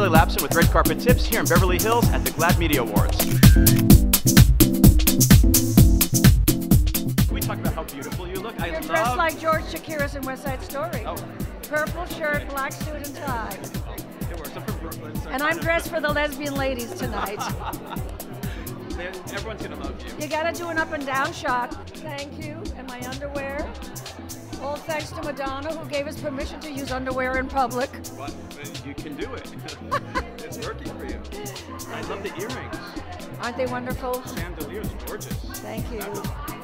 Kelly Lapson with Red Carpet Tips here in Beverly Hills at the GLAAD Media Awards. Can we talk about how beautiful you look? You're dressed like George Chakiris in West Side Story. Oh. Purple shirt, black suit and tie. Oh, it works. I'm from Brooklyn, so and I'm dressed for the lesbian ladies tonight. Everyone's gonna love you. You gotta do an up and down shot. Thank you, and my underwear. All thanks to Madonna, who gave us permission to use underwear in public. What? You can do it. It's working for you. I love the earrings. Aren't they wonderful? Chandeliers, gorgeous. Thank you.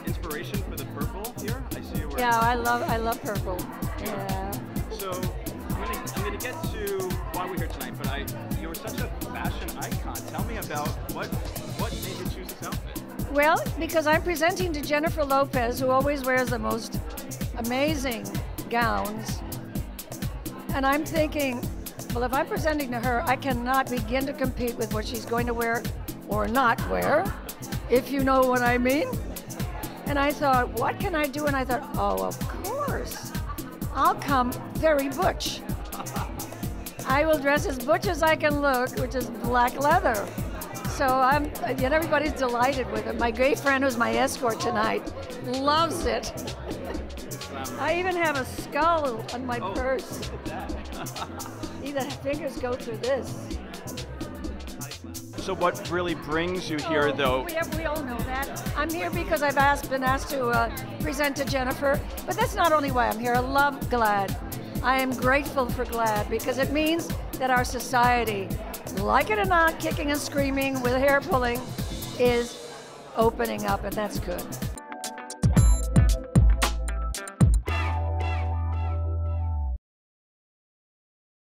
Inspiration for the purple here. I see you wearing. Yeah, I love purple. Yeah. So I'm gonna get to why we're here tonight, but you were such a fashion icon. Tell me about what made you choose this outfit. Well, because I'm presenting to Jennifer Lopez, who always wears the most amazing gowns, and I'm thinking, well, if I'm presenting to her, I cannot begin to compete with what she's going to wear or not wear, if you know what I mean. And I thought, what can I do? And I thought, oh, of course, I'll come very butch. I will dress as butch as I can look, which is black leather. So and everybody's delighted with it. My gay friend, who's my escort tonight, loves it. I even have a skull on my purse. Look at that. Either fingers go through this. So what really brings you here, though? We all know that. I'm here because I've been asked to present to Jennifer, but that's not only why I'm here. I love GLAAD. I am grateful for GLAAD because it means that our society, like it or not, kicking and screaming with hair pulling, is opening up, and that's good.